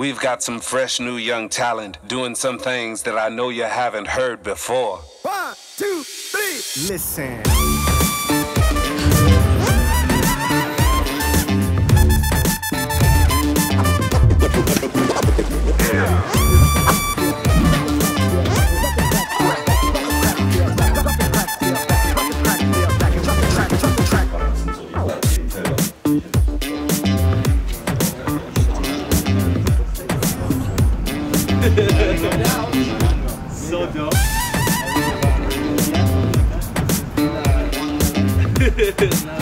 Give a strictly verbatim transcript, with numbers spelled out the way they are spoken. We've got some fresh new young talent doing some things that I know you haven't heard before. One, two, three, listen. So dope. So dope.